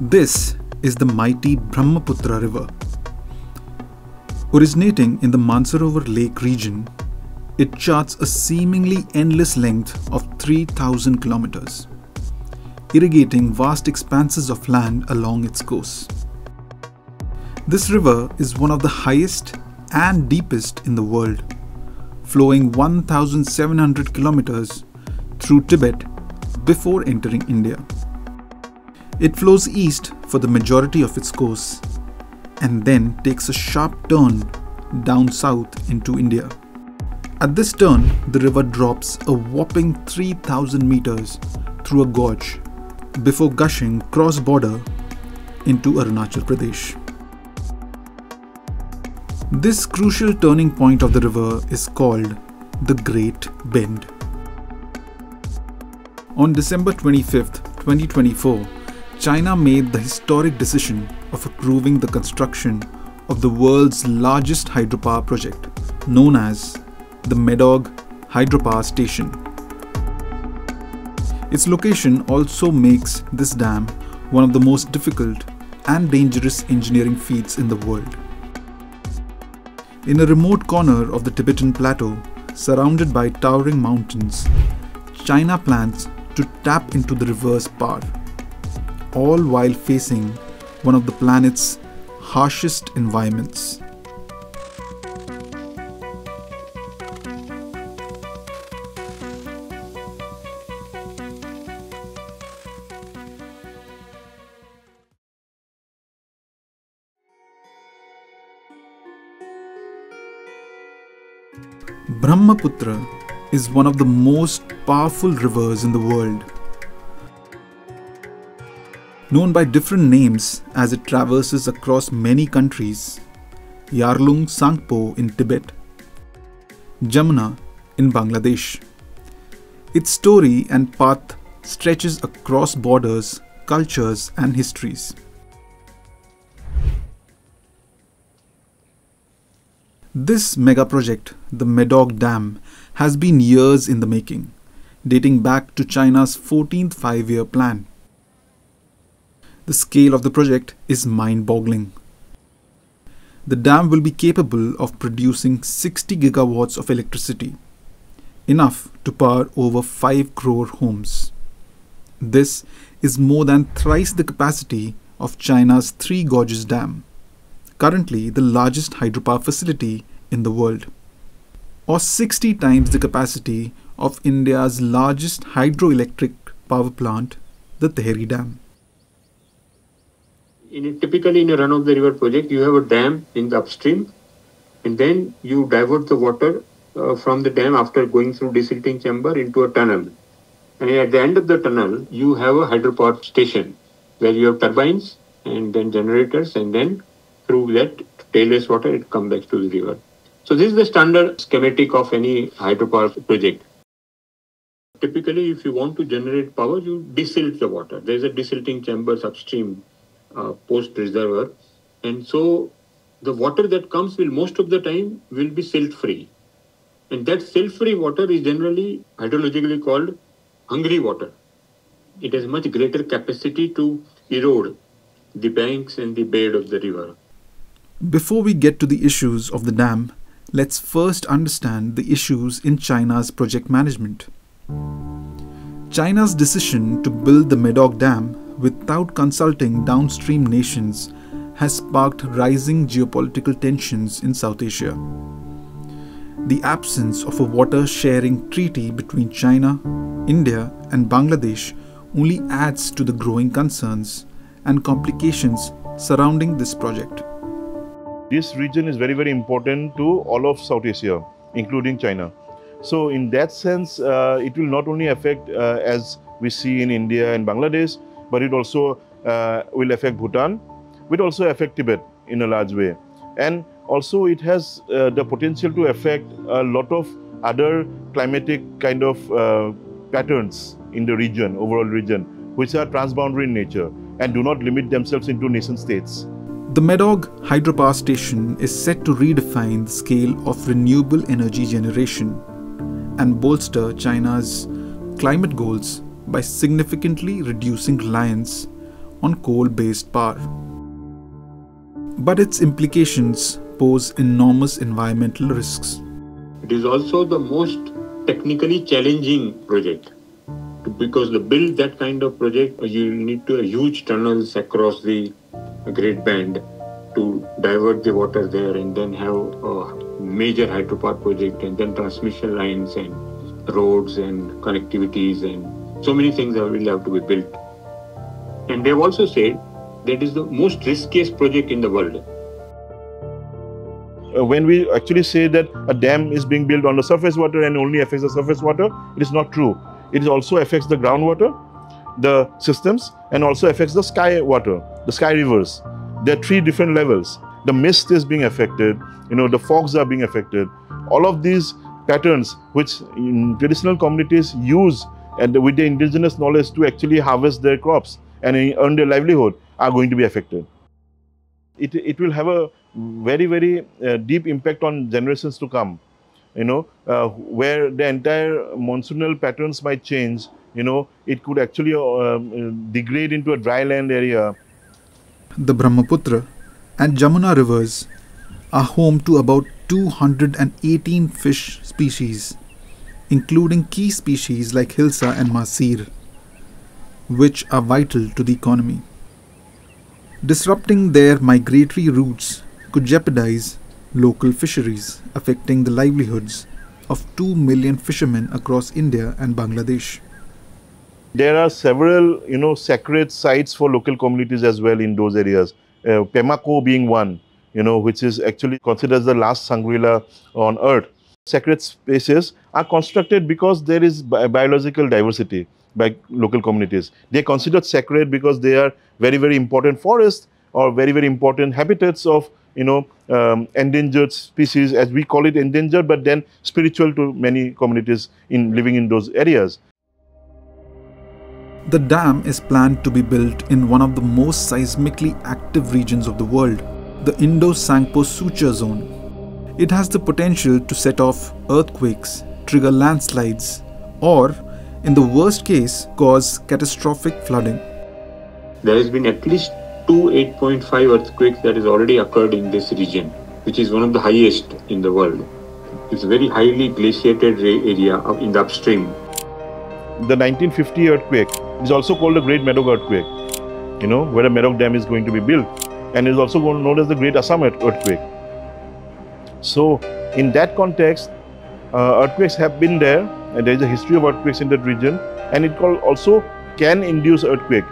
This is the mighty Brahmaputra River. Originating in the Mansarovar Lake region, it charts a seemingly endless length of 3,000 kilometers, irrigating vast expanses of land along its course. This river is one of the highest and deepest in the world, flowing 1,700 kilometers through Tibet before entering India. It flows east for the majority of its course and then takes a sharp turn down south into India. At this turn, the river drops a whopping 3,000 meters through a gorge before gushing cross-border into Arunachal Pradesh. This crucial turning point of the river is called the Great Bend. On December 25, 2024, China made the historic decision of approving the construction of the world's largest hydropower project, known as the Medog Hydropower Station. Its location also makes this dam one of the most difficult and dangerous engineering feats in the world. In a remote corner of the Tibetan Plateau, surrounded by towering mountains, China plans to tap into the river's power, all while facing one of the planet's harshest environments. Brahmaputra is one of the most powerful rivers in the world. Known by different names as it traverses across many countries, Yarlung Tsangpo in Tibet, Jamuna in Bangladesh. Its story and path stretches across borders, cultures and histories. This mega project, the Medog Dam, has been years in the making, dating back to China's 14th five-year plan. The scale of the project is mind-boggling. The dam will be capable of producing 60 gigawatts of electricity, enough to power over 5 crore homes. This is more than thrice the capacity of China's Three Gorges Dam, currently the largest hydropower facility in the world, or 60 times the capacity of India's largest hydroelectric power plant, the Tehri Dam. Typically in a run-of-the-river project, you have a dam in the upstream and then you divert the water from the dam after going through desilting chamber into a tunnel. And at the end of the tunnel, you have a hydropower station where you have turbines and then generators, and then through that tailless water, it comes back to the river. So this is the standard schematic of any hydropower project. Typically, if you want to generate power, you desilt the water. There is a desilting chamber upstream post-reservoir. And so the water that comes will most of the time will be silt-free. And that silt-free water is generally hydrologically called hungry water. It has much greater capacity to erode the banks and the bed of the river. Before we get to the issues of the dam, let's first understand the issues in China's project management. China's decision to build the Medog Dam without consulting downstream nations has sparked rising geopolitical tensions in South Asia. The absence of a water-sharing treaty between China, India, and Bangladesh only adds to the growing concerns and complications surrounding this project. This region is very, very important to all of South Asia, including China. So in that sense, it will not only affect as we see in India and Bangladesh, but it also will affect Bhutan, will also affect Tibet in a large way. And also it has the potential to affect a lot of other climatic kind of patterns in the region, overall region, which are transboundary in nature and do not limit themselves into nation states. The Medog Hydropower Station is set to redefine the scale of renewable energy generation and bolster China's climate goals by significantly reducing reliance on coal-based power. But its implications pose enormous environmental risks. It is also the most technically challenging project, because to build that kind of project, you need to have huge tunnels across the Great Bend to divert the water there, and then have a major hydropower project, and then transmission lines and roads and connectivities and so many things that will have to be built. And they've also said that is the most riskiest project in the world. When we actually say that a dam is being built on the surface water and only affects the surface water, it is not true. It also affects the groundwater, the systems, and also affects the sky water, the sky rivers. There are three different levels. The mist is being affected, the fogs are being affected. All of these patterns which traditional communities use and with their indigenous knowledge to actually harvest their crops and earn their livelihood are going to be affected. It will have a very, very deep impact on generations to come, where the entire monsoonal patterns might change, it could actually degrade into a dry land area. The Brahmaputra and Jamuna rivers are home to about 218 fish species, including key species like Hilsa and masir, which are vital to the economy. Disrupting their migratory routes could jeopardize local fisheries, affecting the livelihoods of 2 million fishermen across India and Bangladesh. There are several, sacred sites for local communities as well in those areas, Pemako being one, which is actually considered the last Shangri-La on earth. Sacred spaces are constructed because there is biological diversity by local communities. They are considered sacred because they are very, very important forests or very, very important habitats of endangered species, as we call it endangered, but then spiritual to many communities living in those areas. The dam is planned to be built in one of the most seismically active regions of the world, the Indo-Sangpo Suture Zone. It has the potential to set off earthquakes, trigger landslides, or, in the worst case, cause catastrophic flooding. There has been at least two 8.5 earthquakes that has already occurred in this region, which is one of the highest in the world. It's a very highly glaciated area in the upstream. The 1950 earthquake is also called the Great Medog earthquake, where a Medog dam is going to be built, and is also known as the Great Assam earthquake. So, in that context, earthquakes have been there, and there is a history of earthquakes in that region, and it also can induce earthquake.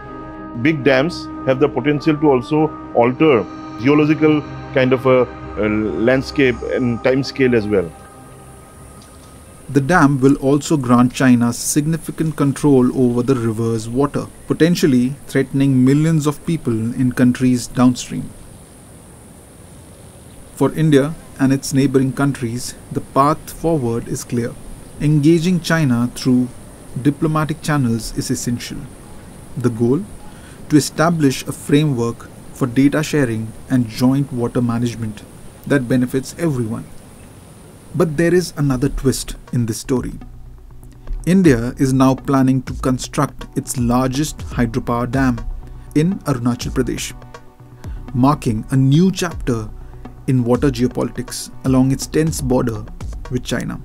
Big dams have the potential to also alter geological kind of a landscape and time scale as well. The dam will also grant China significant control over the river's water, potentially threatening millions of people in countries downstream. For India and its neighboring countries, the path forward is clear. Engaging China through diplomatic channels is essential. The goal? To establish a framework for data sharing and joint water management that benefits everyone. But there is another twist in this story. India is now planning to construct its largest hydropower dam in Arunachal Pradesh, marking a new chapter in water geopolitics along its tense border with China.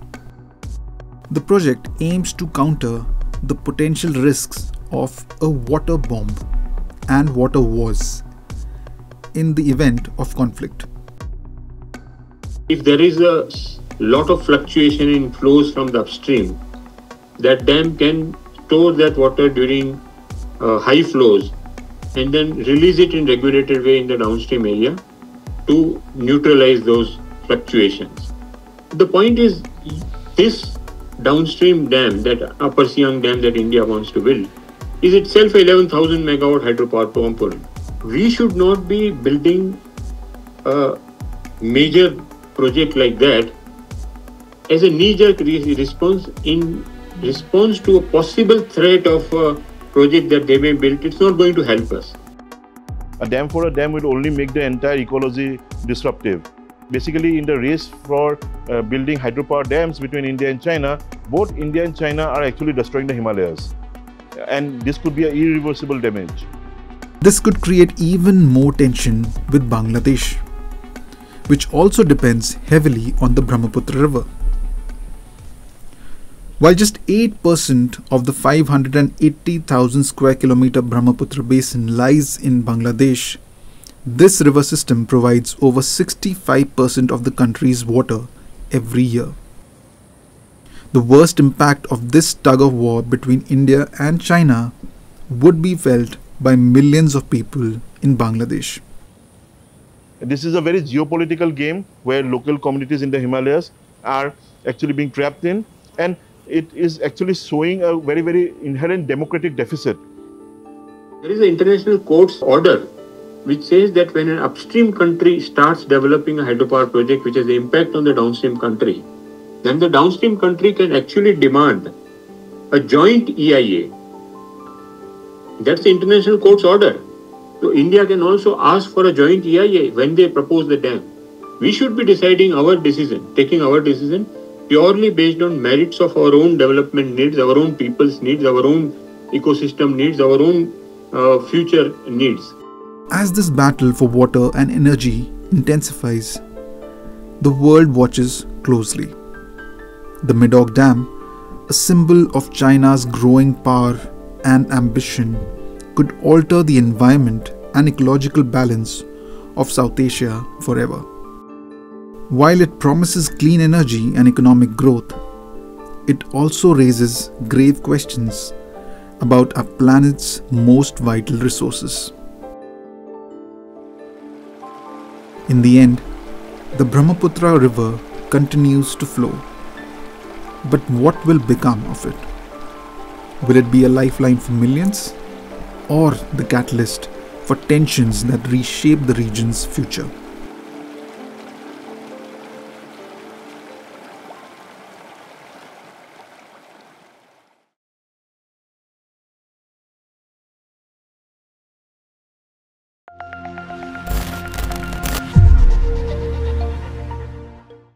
The project aims to counter the potential risks of a water bomb and water wars in the event of conflict. If there is a lot of fluctuation in flows from the upstream, that dam can store that water during high flows and then release it in regulated way in the downstream area to neutralize those fluctuations. The point is, this downstream dam, that Upper Siang dam that India wants to build, is itself an 11,000 megawatt hydropower component. We should not be building a major project like that as a knee-jerk response in response to a possible threat of a project that they may build. It's not going to help us. A dam for a dam will only make the entire ecology disruptive. Basically, in the race for building hydropower dams between India and China, both India and China are actually destroying the Himalayas. And this could be an irreversible damage. This could create even more tension with Bangladesh, which also depends heavily on the Brahmaputra River. While just 8% of the 580,000 square kilometer Brahmaputra basin lies in Bangladesh, this river system provides over 65% of the country's water every year. The worst impact of this tug-of-war between India and China would be felt by millions of people in Bangladesh. This is a very geopolitical game where local communities in the Himalayas are actually being trapped in, and it is actually showing a very, very inherent democratic deficit. There is an international court's order which says that when an upstream country starts developing a hydropower project which has an impact on the downstream country, then the downstream country can actually demand a joint EIA. That's the international court's order. So India can also ask for a joint EIA when they propose the dam. We should be deciding our decision, taking our decision purely based on merits of our own development needs, our own people's needs, our own ecosystem needs, our own future needs. As this battle for water and energy intensifies, the world watches closely. The Medog Dam, a symbol of China's growing power and ambition, could alter the environment and ecological balance of South Asia forever. While it promises clean energy and economic growth, it also raises grave questions about our planet's most vital resources. In the end, the Brahmaputra River continues to flow. But what will become of it? Will it be a lifeline for millions, or the catalyst for tensions that reshape the region's future?